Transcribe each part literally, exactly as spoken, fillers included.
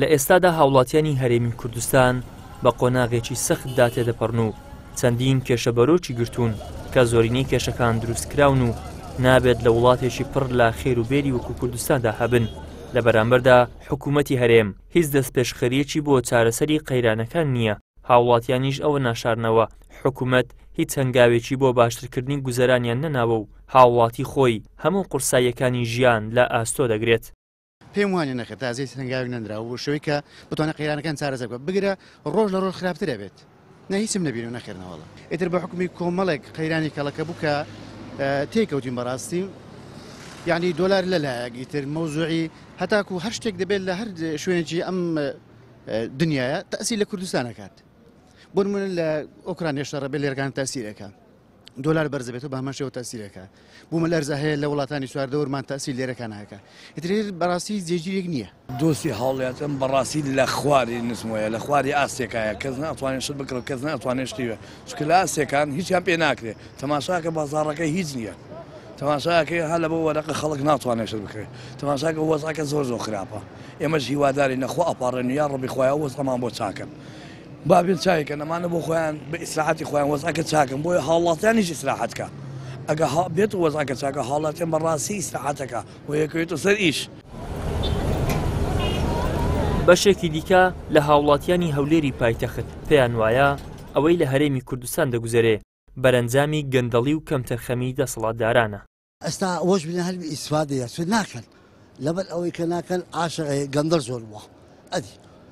لە ئێستادا هاوڵاتیانی هەرێمی کوردستان بە قۆناغێکی سەختدا تێدەپەڕن و چەندین کێشە بەرۆکی گرتوون کە زۆرینەی کێشەکان دروستکراون و نابێت لە وڵاتێکی پڕ لە خێر و بێری وەکو کوردستاندا هەبن. لە بەرامبەردا حکوومەتی هەرێم هیچ دەستپێشخەریەکی بۆ چارەسەری قەیرانەکان نییە. هاوڵاتیانیش ئەوە ناشارنەوە حکوومەت هیچ هەنگاوێکی بۆ باشترکردنی گوزەرانیان نەناوە و هاوڵاتی خۆی هەموو قورساییەکانی ژیان لە ئاستۆ دەگرێت. پێم وانە نەخێت تازەی هەنگاوی نەندراوە بۆ شەوەی کە بتوانێت قەیرانەکان چارەسەر بکات، بگرە ڕۆژ لە ڕۆژ خراپتر ئەبێت. نە هیچم نەبینیوە نەخێرنەوەڵە. ئیتر بە حکمی کۆمەڵێک قەیرانی کەڵەکە بووکە تێکەوتین بەڕاستی. يعني دولار لەلایەک ئیتر مەوزوعی هەتاکو هەر شتێک دەبێت لە هەر شوێنێکی ئەم دنیایە تەسی لە کوردستان ئەکات. بۆ نمونە لە ئۆکرانیا شەڕە بێت لێرەکان تاسیرەکە. دۆلار بەرزەبێت و بە هەمان شێوە تاسیرەکە. بوومە لەرزە هەیە لە وڵاتانی سواردەوەرمان تاسی لێرەکان هەکە. ئیتر بەڕاستی جێگیرێک نییە. دۆستی هاوڵاتم بەڕاستی لە خواری نسمۆیە، لە خواری ئاسێکایە کەس ناتوانێت شت بکڕێت، کەس ناتوانێت شتیوە. چونکە لە ئاسیەکان هیچیان پێ ناکرێت. تەماشاکە بازاڕەکەی هیچ نییە. تەماشاکە هەلە بۆ وەرەقە خەڵک ناتوانێت شت بکرێت. تەماشاکە وەزعەکە زۆر زۆر خراپە. ئێمەش هیواداری نەخوا ئەپارڕێن و یا ڕەبی خۆیان وەزعەمان بۆ چاکەن. بابین چایکە نەمانە بۆ خۆیان بە ئیسراحەتی خۆیان وەزعەکە چاکەن، بۆیە هاوڵاتیانیش ئیسراحەت کە. ئەگە بێت وەزعەکە چاکە هاوڵاتیان بەڕاستی ئیسراحەتەکە بۆ یەکەوێتە سەر ئیش. بەشێکی دیکە لە هاوڵاتیانی هەولێری پایتەخت پێیان وایە ئەوەی لە هەرێمی کوردستان دەگوزەرێ بەرەنجامی گەندەڵی و کەمتەرخەمی دەسەڵاتدارانە. أستا وش من هل إسفادية سناكل لبل أو يكناكل عشرة جندر زولبو أدي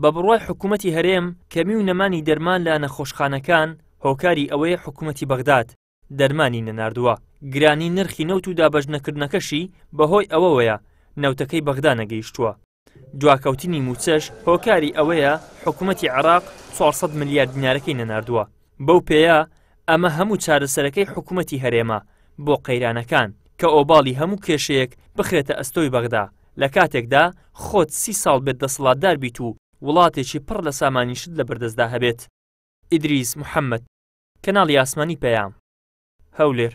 بە بڕای حکوومەتی هەرێم کەمی و نەمانی دەرمان لە نەخۆشخانەکان هۆکاری ئەوەیە حکوومەتی بەغداد دەرمانی نەناردووە. گرانی نرخی نەوت و دابەژنەکردنەکەشی بەهۆی ئەوەوەیە نەوتەکەی بەغدا نەگەیشتووە. دواکەوتنی موچەش هۆکاری ئەوەیە حکوومەتی عراق چوارسەد ملیارد دینارەکەی نەناردووە. بەو پێەیە ئەمە هەموو چارەسەرەکەی حکوومەتی هەرێمە بۆ قەیرانەکان کە ئۆباڵی هەموو کێشەیەک بخرێتە ئەستۆی بەغدا لە کاتێکدا خۆت سی ساڵ بێت دەسەڵاتدار بیت و وڵاتێکی پڕ لە سامانی شت لە بەردەستدا هەبێت. ئیدریس محەممەد، کەناڵی ئاسمانی پەیام، هەولێر.